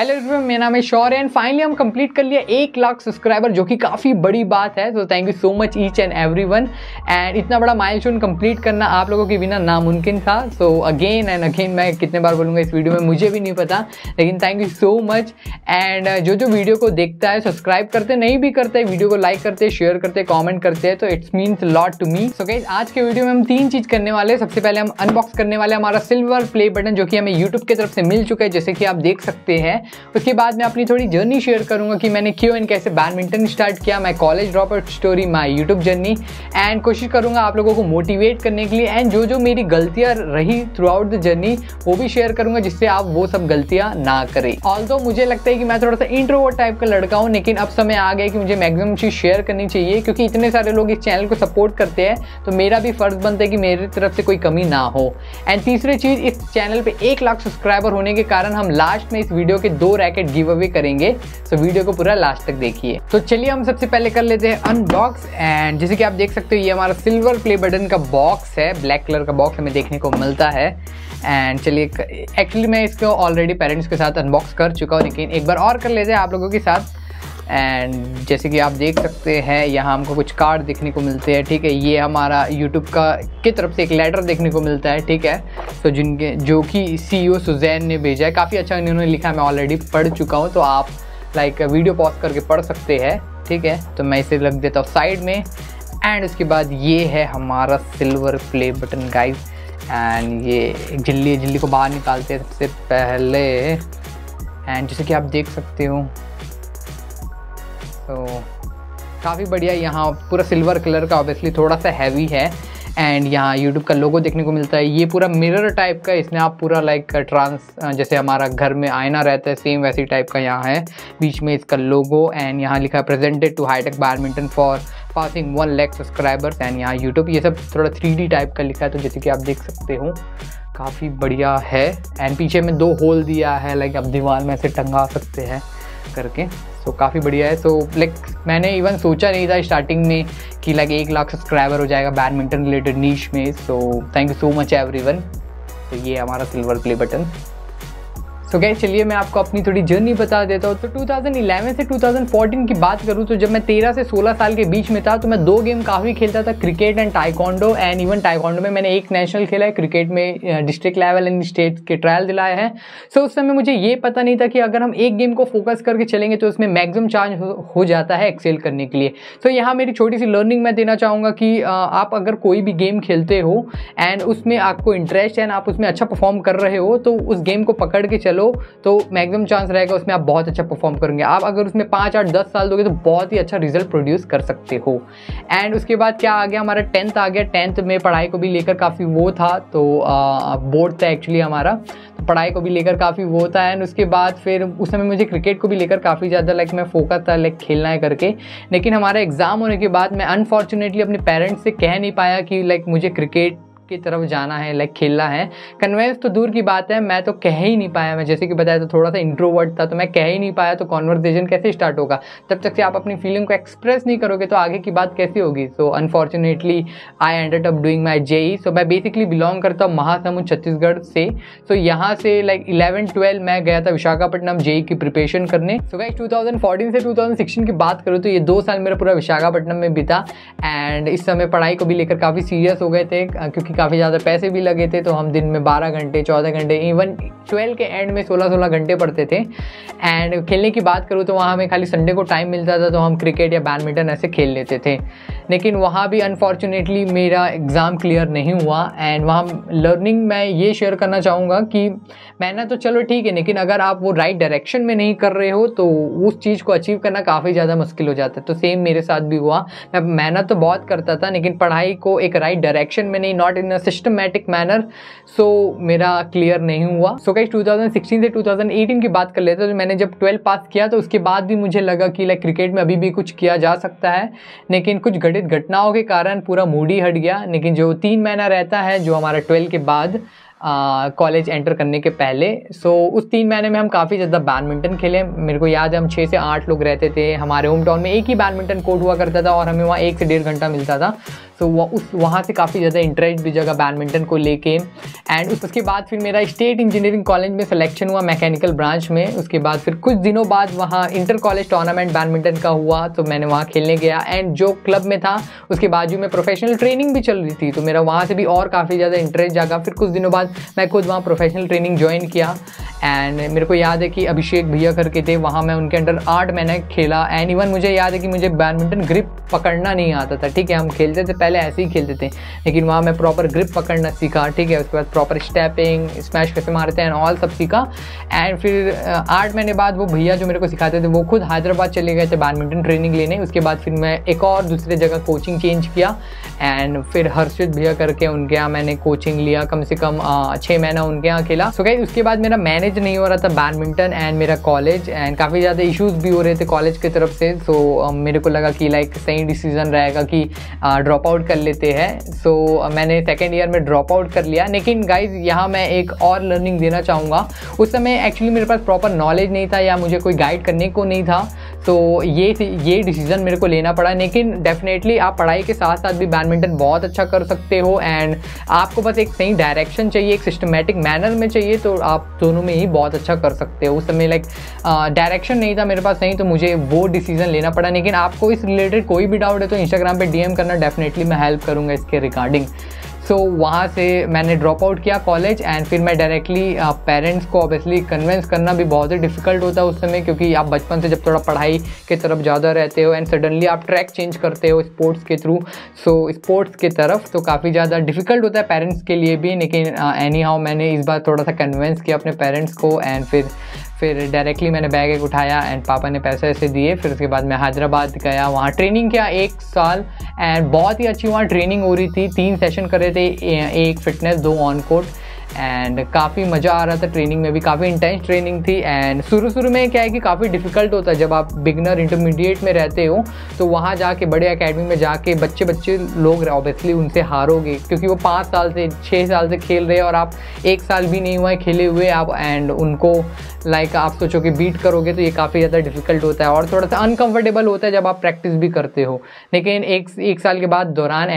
Hello everyone, मेरा नाम है शौर्य एंड फाइनली हम कंप्लीट कर लिया 1 लाख सब्सक्राइबर, जो कि काफ़ी बड़ी बात है। तो thank you so much each and everyone. And इतना बड़ा माइलस्टोन कंप्लीट करना आप लोगों के बिना नामुमकिन था। सो अगेन एंड अगेन, मैं कितने बार बोलूँगा इस वीडियो में मुझे भी नहीं पता, लेकिन thank you so much. And जो वीडियो को देखता है, सब्सक्राइब करते नहीं भी करते, वीडियो को लाइक करते, शेयर करते, कॉमेंट करते हैं, तो it's means lot to me. So guys, आज के वीडियो में हम 3 चीज़ करने वाले हैं। सबसे पहले हम अनबॉक्स करने वाले हमारा सिल्वर प्ले बटन, जो कि हमें यूट्यूब की तरफ से मिल चुका है, जैसे कि आप देख सकते हैं। उसके बाद मैं अपनी थोड़ी जर्नी शेयर करूंगा कि मैंने क्यों एंड कैसे बैडमिंटन स्टार्ट किया, my college drop out story, my YouTube journey, and कोशिश करूंगा आप लोगों को मोटिवेट करने के लिए। एंड जो मेरी गलतियां रही थ्रू आउट द जर्नी वो भी शेयर करूंगा, जिससे आप वो सब गलतियां ना करें। ऑल्सो मुझे लगता है कि मैं थोड़ा सा इंट्रोवर्ट टाइप का लड़का हूँ, लेकिन अब समय आ गया कि मुझे मैक्सिमम चीज़ शेयर करनी चाहिए, क्योंकि इतने सारे लोग इस चैनल को सपोर्ट करते हैं, तो मेरा भी फर्ज बनता है कि मेरी तरफ से कोई कमी ना हो। एंड तीसरी चीज़, इस चैनल पर 1 लाख सब्सक्राइबर होने के कारण हम लास्ट में इस वीडियो के 2 रैकेट गिव अवे करेंगे। सो वीडियो को पूरा लास्ट तक देखिए। तो चलिए हम सबसे पहले कर लेते हैं अनबॉक्स। एंड जैसे कि आप देख सकते हो, ये हमारा सिल्वर प्ले बटन का बॉक्स है, ब्लैक कलर का बॉक्स हमें देखने को मिलता है। एंड चलिए, एक्चुअली मैं इसको ऑलरेडी पेरेंट्स के साथ अनबॉक्स कर चुका हूँ, लेकिन एक बार और कर लेते हैं आप लोगों के साथ। एंड जैसे कि आप देख सकते हैं, यहाँ हमको कुछ कार्ड देखने को मिलते हैं, ठीक है। ये हमारा यूट्यूब का की तरफ से एक लेटर देखने को मिलता है, ठीक है। तो जिनके जो कि CEO सुजैन ने भेजा है, काफ़ी अच्छा इन्होंने लिखा है, मैं ऑलरेडी पढ़ चुका हूँ, तो आप लाइक वीडियो पॉज करके पढ़ सकते हैं, ठीक है। तो मैं इसे रख देता हूँ साइड में। एंड उसके बाद ये है हमारा silver play button guys. And ये झिल्ली को बाहर निकालते हैं सबसे पहले। एंड जैसे कि आप देख सकते हो, तो काफ़ी बढ़िया, यहाँ पूरा सिल्वर कलर का, ऑब्वियसली थोड़ा सा हैवी है। एंड यहाँ यूट्यूब का लोगो देखने को मिलता है, ये पूरा मिरर टाइप का, इसमें आप पूरा लाइक ट्रांस, जैसे हमारा घर में आईना रहता है, सेम वैसी टाइप का यहाँ है। बीच में इसका लोगो, एंड यहाँ लिखा है presented to hitech badminton for passing 1 lakh subscribers. And यहाँ यूट्यूब, ये सब थोड़ा 3D टाइप का लिखा है, तो जैसे कि आप देख सकते हो काफ़ी बढ़िया है। एंड पीछे में 2 होल दिया है, लाइक आप दीवार में ऐसे टंगा सकते हैं करके, सो काफ़ी बढ़िया है। सो लाइक मैंने इवन सोचा नहीं था स्टार्टिंग में कि लाइक 1 लाख सब्सक्राइबर हो जाएगा बैडमिंटन रिलेटेड नीश में। So thank you so much everyone. तो ये हमारा silver play button. So guys, चलिए मैं आपको अपनी थोड़ी जर्नी बता देता हूँ। तो 2011 से 2014 की बात करूँ, तो जब मैं 13 से 16 साल के बीच में था, तो मैं 2 गेम काफ़ी खेलता था, cricket and taekwondo. And even taekwondo में मैंने 1 नेशनल खेला है, क्रिकेट में डिस्ट्रिक्ट लेवल एंड स्टेट के ट्रायल दिलाए हैं। सो उस समय मुझे ये पता नहीं था कि अगर हम एक गेम को फोकस करके चलेंगे तो उसमें मैक्सिमम चांस हो जाता है एक्सेल करने के लिए। सो यहाँ मेरी छोटी सी लर्निंग मैं देना चाहूँगा कि आप अगर कोई भी गेम खेलते हो एंड उसमें आपको इंटरेस्ट है एंड आप उसमें अच्छा परफॉर्म कर रहे हो, तो उस गेम को पकड़ के तो मैक्सिमम चांस रहेगा उसमें आप बहुत अच्छा परफॉर्म करेंगे। आप अगर उसमें 5, 8, 10 साल दोगे तो बहुत ही अच्छा रिजल्ट प्रोड्यूस कर सकते हो। एंड उसके बाद क्या आ गया, हमारा 10th आ गया। 10th में पढ़ाई को भी लेकर काफ़ी वो था, तो बोर्ड था एक्चुअली हमारा, तो पढ़ाई को भी लेकर काफ़ी वो था। एंड उसके बाद फिर उस समय मुझे क्रिकेट को भी लेकर काफ़ी ज़्यादा लाइक मैं फोकस था, लाइक खेलना है करके। लेकिन हमारा एग्ज़ाम होने के बाद मैं अनफॉर्चुनेटली अपने पेरेंट्स से कह नहीं पाया कि लाइक मुझे क्रिकेट की तरफ जाना है, लाइक खेलना है। कन्वेंस तो दूर की बात है, मैं तो कह ही नहीं पाया। मैं जैसे कि बताया तो थोड़ा सा इंट्रोवर्ट था, तो मैं कह ही नहीं पाया, तो कॉन्वर्सेशन कैसे स्टार्ट होगा? तब तक से आप अपनी फीलिंग को एक्सप्रेस नहीं करोगे तो आगे की बात कैसे होगी? So unfortunately I ended up doing my JEE। So मैं बेसिकली बिलोंग करता हूँ महासमुंद छत्तीसगढ़ से। सो यहाँ से लाइक 11, 12 मैं गया था विशाखापट्टनम JEE की प्रिपरेशन करने। सो गाइस, 2014 से 2016 की बात करूँ तो ये 2 साल मेरा पूरा विशाखापट्टनम में बीता। एंड इस समय पढ़ाई को भी लेकर काफ़ी सीरियस हो गए थे, क्योंकि काफ़ी ज़्यादा पैसे भी लगे थे, तो हम दिन में 12 घंटे, 14 घंटे, इवन 12 के एंड में 16 घंटे पढ़ते थे। एंड खेलने की बात करूँ तो वहाँ हमें खाली संडे को टाइम मिलता था, तो हम क्रिकेट या बैडमिंटन ऐसे खेल लेते थे। लेकिन वहाँ भी अनफॉर्चुनेटली मेरा एग्ज़ाम क्लियर नहीं हुआ। एंड वहाँ लर्निंग मैं ये शेयर करना चाहूँगा कि मेहनत तो चलो ठीक है, लेकिन अगर आप वो राइट डायरेक्शन में नहीं कर रहे हो तो उस चीज़ को अचीव करना काफ़ी ज़्यादा मुश्किल हो जाता है। तो सेम मेरे साथ भी हुआ, मैं मेहनत तो बहुत करता था, लेकिन पढ़ाई को एक राइट डायरेक्शन में नहीं, not in a systematic manner, so मेरा क्लियर नहीं हुआ। सो गाइस, 2016 से 2018 की बात कर लेते हैं। तो मैंने जब 12 पास किया तो उसके बाद भी मुझे लगा कि लाइक क्रिकेट में अभी भी कुछ किया जा सकता है, लेकिन कुछ घटित घटनाओं के कारण पूरा मूड ही हट गया। लेकिन जो 3 महीना रहता है जो हमारा 12 के बाद कॉलेज एंटर करने के पहले, सो उस 3 महीने में हम काफ़ी ज़्यादा बैडमिंटन खेले। मेरे को याद है हम 6 से 8 लोग रहते थे, हमारे होम टाउन में एक ही बैडमिंटन कोर्ट हुआ करता था और हमें वहाँ 1 से 1.5 घंटा मिलता था। सो वहाँ से काफ़ी ज़्यादा इंटरेस्ट भी जगह बैडमिंटन को लेके। एंड उसके बाद फिर मेरा स्टेट इंजीनियरिंग कॉलेज में सिलेक्शन हुआ मैकेनिकल ब्रांच में। उसके बाद फिर कुछ दिनों बाद वहाँ इंटर कॉलेज टूर्नामेंट बैडमिंटन का हुआ, तो मैंने वहाँ खेलने गया। एंड जो क्लब में था उसके बाजू में प्रोफेशनल ट्रेनिंग भी चल रही थी, तो मेरा वहाँ से भी और काफ़ी ज़्यादा इंटरेस्ट जागा। फिर कुछ दिनों बाद मैं खुद वहाँ प्रोफेशनल ट्रेनिंग ज्वाइन किया। एंड मेरे को याद है कि अभिषेक भैया करके थे, वहाँ मैं उनके अंडर 8 मैंने खेला। एंड इवन मुझे याद है कि मुझे बैडमिंटन ग्रिप पकड़ना नहीं आता था, ठीक है, हम खेलते थे पहले ऐसे ही खेलते थे, लेकिन वहाँ मैं प्रॉपर ग्रिप पकड़ना सीखा, ठीक है, उसके बाद प्रॉपर स्टेपिंग, स्मैश कैसे मारते हैं एंड ऑल सब सीखा। एंड फिर 8 महीने बाद वो भैया जो मेरे को सिखाते थे वो खुद हैदराबाद चले गए थे बैडमिंटन ट्रेनिंग लेने। उसके बाद फिर मैं एक और दूसरे जगह कोचिंग चेंज किया। एंड फिर हर्षित भैया करके उनके यहाँ मैंने कोचिंग लिया, कम से कम 6 महीना उनके यहाँ खेला। सो गाइस उसके बाद मेरा मैनेज नहीं हो रहा था बैडमिंटन एंड मेरा कॉलेज, एंड काफ़ी ज़्यादा इश्यूज़ भी हो रहे थे कॉलेज की तरफ से। सो मेरे को लगा कि लाइक सही डिसीज़न रहेगा कि ड्रॉप आउट कर लेते हैं। सो मैंने सेकेंड ईयर में ड्रॉप आउट कर लिया। लेकिन गाइज यहाँ मैं एक और लर्निंग देना चाहूँगा। उस समय एक्चुअली मेरे पास प्रॉपर नॉलेज नहीं था या मुझे कोई गाइड करने को नहीं था, तो ये डिसीज़न मेरे को लेना पड़ा। लेकिन डेफिनेटली आप पढ़ाई के साथ साथ भी बैडमिंटन बहुत अच्छा कर सकते हो, एंड आपको बस एक सही डायरेक्शन चाहिए, एक सिस्टमेटिक मैनर में चाहिए, तो आप दोनों में ही बहुत अच्छा कर सकते हो। उस समय लाइक डायरेक्शन नहीं था मेरे पास, नहीं तो मुझे वो डिसीज़न लेना पड़ा। लेकिन आपको इस रिलेटेड कोई भी डाउट है तो इंस्टाग्राम पे डीएम करना, डेफिनेटली मैं हेल्प करूँगा इसके रिगार्डिंग। सो वहाँ से मैंने ड्रॉप आउट किया कॉलेज। एंड फिर मैं डायरेक्टली पेरेंट्स को ऑब्वियसली कन्विंस करना भी बहुत ही डिफ़िकल्ट होता है उस समय, क्योंकि आप बचपन से जब थोड़ा पढ़ाई के तरफ ज़्यादा रहते हो एंड सडनली आप ट्रैक चेंज करते हो स्पोर्ट्स के थ्रू, सो स्पोर्ट्स के तरफ, तो काफ़ी ज़्यादा डिफ़िकल्ट होता है पेरेंट्स के लिए भी। लेकिन एनी हाउ मैंने इस बार थोड़ा सा कन्विंस किया अपने पेरेंट्स को। एंड फिर डायरेक्टली मैंने बैग एक उठाया एंड पापा ने पैसे ऐसे दिए। फिर उसके बाद मैं हैदराबाद गया, वहाँ ट्रेनिंग किया 1 साल। एंड बहुत ही अच्छी वहाँ ट्रेनिंग हो रही थी, 3 सेशन कर रहे थे, 1 फिटनेस, 2 ऑन कोर्ट। एंड काफ़ी मज़ा आ रहा था ट्रेनिंग में भी, काफ़ी इंटेंस ट्रेनिंग थी। एंड शुरू में क्या है कि काफ़ी डिफ़िकल्ट होता है जब आप बिगनर इंटरमीडिएट में रहते हो, तो वहाँ जाके बड़े अकेडमी में जाके बच्चे लोग ऑब्वियसली उनसे हारोगे, क्योंकि वो 5 साल से 6 साल से खेल रहे हैं और आप 1 साल भी नहीं हुआ है खेले हुए आप, एंड उनको लाइक आप सोचो कि बीट करोगे, तो ये काफ़ी ज़्यादा डिफ़िकल्ट होता है और थोड़ा सा अनकम्फर्टेबल होता है जब आप प्रैक्टिस भी करते हो। लेकिन एक साल के बाद दौरान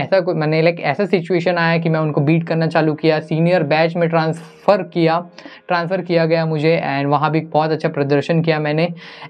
ऐसा सिचुएशन आया कि मैं उनको बीट करना चालू किया, सीनियर बैच में ट्रांसफ़र किया गया मुझे। एंड वहाँ भी बहुत अच्छा प्रदर्शन किया मैंने।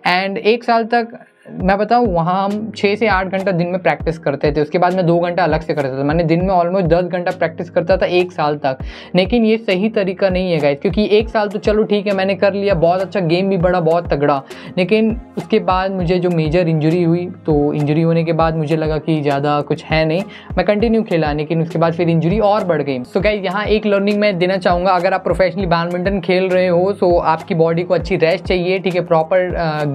एंड 1 साल तक मैं बताऊँ वहाँ हम 6 से 8 घंटा दिन में प्रैक्टिस करते थे, उसके बाद मैं 2 घंटा अलग से करता था। मैंने दिन में ऑलमोस्ट 10 घंटा प्रैक्टिस करता था 1 साल तक। लेकिन ये सही तरीका नहीं है गाइस, क्योंकि 1 साल तो चलो ठीक है मैंने कर लिया, बहुत अच्छा गेम भी बढ़ा, बहुत तगड़ा, लेकिन उसके बाद मुझे जो मेजर इंजरी हुई, तो इंजरी होने के बाद मुझे लगा कि ज़्यादा कुछ है नहीं, मैं कंटिन्यू खेला, लेकिन उसके बाद फिर इंजरी और बढ़ गई। सो गाइस यहाँ एक लर्निंग मैं देना चाहूँगा, अगर आप प्रोफेशनली बैडमिंटन खेल रहे हो तो आपकी बॉडी को अच्छी रेस्ट चाहिए, ठीक है, प्रॉपर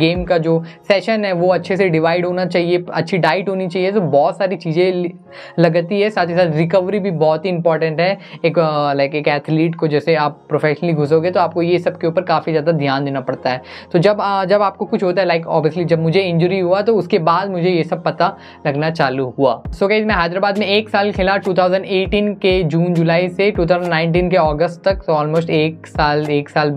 गेम का जो सेशन है वो अच्छे से डिवाइड होना चाहिए, अच्छी डाइट होनी चाहिए, तो बहुत सारी चीज़ें लगती है। साथ ही साथ रिकवरी भी बहुत ही इंपॉर्टेंट है एक एथलीट को, जैसे आप प्रोफेशनली घुसोगे तो आपको ये सब के ऊपर काफ़ी ज़्यादा ध्यान देना पड़ता है। तो जब आपको कुछ होता है, लाइक ऑब्वियसली जब मुझे इंजरी हुआ तो उसके बाद मुझे ये सब पता लगना चालू हुआ। सो गाइस मैं हैदराबाद में 1 साल खेला, 2018 के जून जुलाई से 2019 के अगस्त तक, तो ऑलमोस्ट 1 साल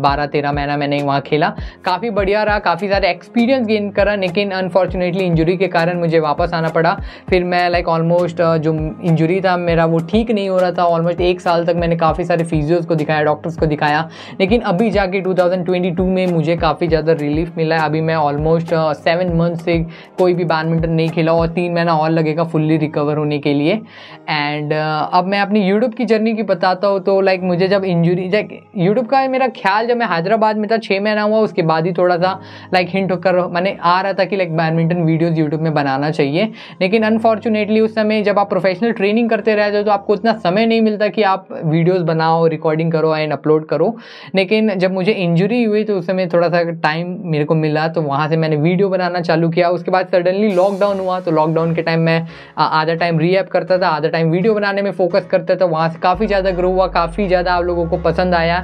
12-13 महीना मैंने वहाँ खेला। काफ़ी बढ़िया रहा, काफ़ी सारे एक्सपीरियंस गेन करा, लेकिन अनफॉर्चुनेटली इंजरी के कारण मुझे वापस आना पड़ा। फिर मैं ऑलमोस्ट जो इंजरी था मेरा वो ठीक नहीं हो रहा था, ऑलमोस्ट 1 साल तक मैंने काफ़ी सारे फिजियोज को दिखाया, डॉक्टर्स को दिखाया, लेकिन अभी जाके 2022 में मुझे काफ़ी ज़्यादा रिलीफ मिला है। अभी मैं ऑलमोस्ट 7 मंथ से कोई भी बैडमिंटन नहीं खेला और 3 महीना और लगेगा फुल्ली रिकवर होने के लिए। एंड अब मैं अपनी यूट्यूब की जर्नी की बताता हूँ, तो लाइक मुझे जब इंजरी यूट्यूब का मेरा ख्याल जब मैं हैदराबाद में था 6 महीना हुआ, उसके बाद ही थोड़ा सा हिंट होकर मैंने आ रहा था कि बैडमिंटन वीडियोस यूट्यूब में बनाना चाहिए। लेकिन अनफॉर्चुनेटली उस समय जब आप प्रोफेशनल ट्रेनिंग करते रहते हो तो आपको उतना समय नहीं मिलता कि आप वीडियोस बनाओ, रिकॉर्डिंग करो एंड अपलोड करो। लेकिन जब मुझे इंजरी हुई तो उस समय थोड़ा सा टाइम मेरे को मिला, तो वहाँ से मैंने वीडियो बनाना चालू किया। उसके बाद सडनली लॉकडाउन हुआ, तो लॉकडाउन के टाइम मैं आधा टाइम रीएप करता था, आधा टाइम वीडियो बनाने में फोकस करता था। वहाँ से काफ़ी ज़्यादा ग्रो हुआ, काफ़ी ज़्यादा आप लोगों को पसंद आया।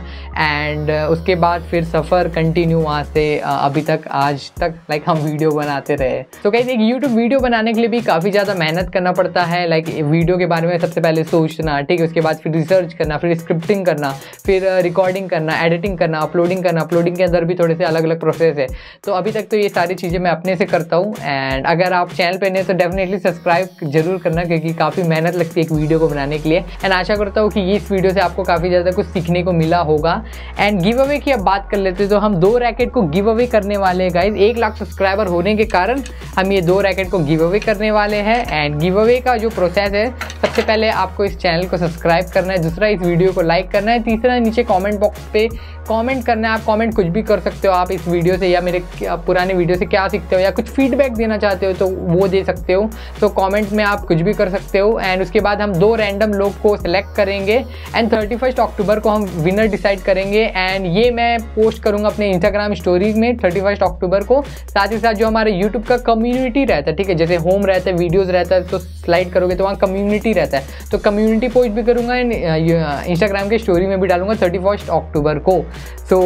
एंड उसके बाद फिर सफ़र कंटिन्यू वहाँ से अभी तक आज तक हम वीडियो बनाते रहे। तो गाइस एक YouTube वीडियो बनाने के लिए भी काफ़ी ज़्यादा मेहनत करना पड़ता है। लाइक वीडियो के बारे में सबसे पहले सोचना, ठीक है, उसके बाद फिर रिसर्च करना, फिर स्क्रिप्टिंग करना, फिर रिकॉर्डिंग करना, एडिटिंग करना, अपलोडिंग करना। अपलोडिंग के अंदर भी थोड़े से अलग अलग प्रोसेस है। तो अभी तक तो ये सारी चीज़ें मैं अपने से करता हूँ। एंड अगर आप चैनल पर नहीं तो डेफिनेटली सब्सक्राइब जरूर करना, क्योंकि काफ़ी मेहनत लगती है एक वीडियो को बनाने के लिए। एंड आशा करता हूँ कि इस वीडियो से आपको काफ़ी ज़्यादा कुछ सीखने को मिला होगा। एंड गिव अवे की अब बात कर लेते हैं, तो हम 2 रैकेट को गिव अवे करने वाले हैं गाइज। 1 लाख सब्सक्राइबर होने के कारण हम ये 2 रैकेट को गिव अवे करने वाले हैं। एंड गिव अवे का जो प्रोसेस है, सबसे पहले आपको इस चैनल को सब्सक्राइब करना है, दूसरा इस वीडियो को लाइक करना है, तीसरा नीचे कमेंट बॉक्स पे कमेंट करना है। आप कमेंट कुछ भी कर सकते हो, आप इस वीडियो से या मेरे पुराने वीडियो से क्या सीखते हो या कुछ फीडबैक देना चाहते हो तो वो दे सकते हो। तो कमेंट में आप कुछ भी कर सकते हो। एंड उसके बाद हम 2 रैंडम लोग को सिलेक्ट करेंगे एंड 31 अक्टूबर को हम विनर डिसाइड करेंगे। एंड ये मैं पोस्ट करूँगा अपने इंस्टाग्राम स्टोरीज में 31 अक्टूबर को। साथ ही साथ जो हमारे यूट्यूब का कम्युनिटी रहता है, ठीक है, जैसे होम रहता है, वीडियोज़ रहता है, तो स्लाइड करोगे तो वहाँ कम्युनिटी रहता है, तो कम्युनिटी पोस्ट भी करूँगा एंड इंस्टाग्राम के स्टोरी में भी डालूंगा 31 अक्टूबर को। सो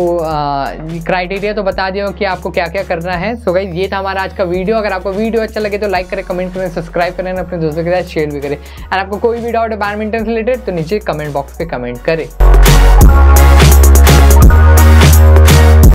क्राइटेरिया तो बता दिया कि आपको क्या क्या करना है। सो गाइस ये था हमारा आज का वीडियो। अगर आपको वीडियो अच्छा लगे तो लाइक करें, कमेंट करें, सब्सक्राइब करें, अपने दोस्तों के साथ शेयर भी करें। और आपको कोई भी डाउट है बैडमिंटन से रिलेटेड तो नीचे कमेंट बॉक्स पे कमेंट करें।